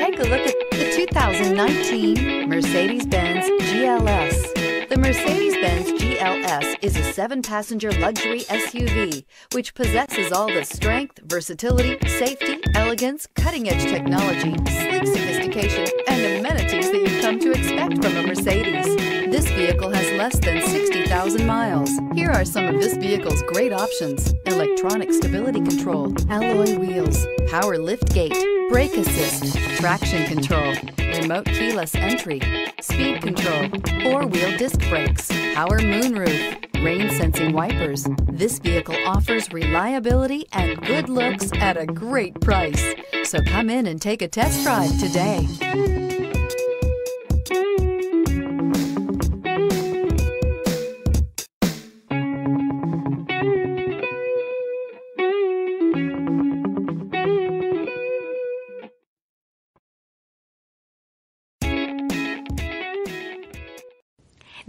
Take a look at the 2019 Mercedes-Benz GLS. The Mercedes-Benz GLS is a 7-passenger luxury SUV which possesses all the strength, versatility, safety, elegance, cutting-edge technology, sleek sophistication, and amenities that you've come to expect from a Mercedes. This vehicle has less than 60,000 miles. Here are some of this vehicle's great options: electronic stability control, alloy wheels, power lift gate, brake assist, traction control, remote keyless entry, speed control, 4-wheel disc brakes, power moonroof, rain-sensing wipers. This vehicle offers reliability and good looks at a great price. So come in and take a test drive today.